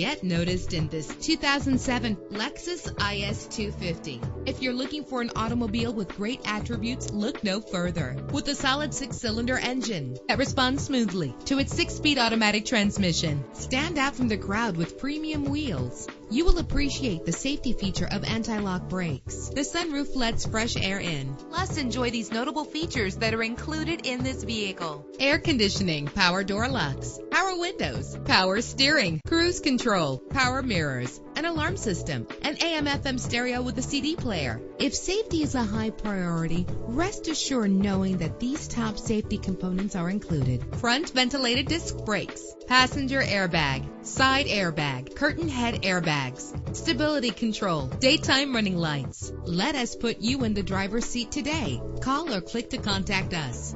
Get noticed in this 2007 Lexus IS 250. If you're looking for an automobile with great attributes, look no further. With a solid 6-cylinder engine that responds smoothly to its 6-speed automatic transmission, stand out from the crowd with premium wheels. You will appreciate the safety feature of anti-lock brakes. The sunroof lets fresh air in. Plus, enjoy these notable features that are included in this vehicle: air conditioning, power door locks, power windows, power steering, cruise control, power mirrors, an alarm system, an AM/FM stereo with a CD player. If safety is a high priority, rest assured knowing that these top safety components are included: front ventilated disc brakes, passenger airbag, side airbag, curtain head airbags, stability control, daytime running lights. Let us put you in the driver's seat today. Call or click to contact us.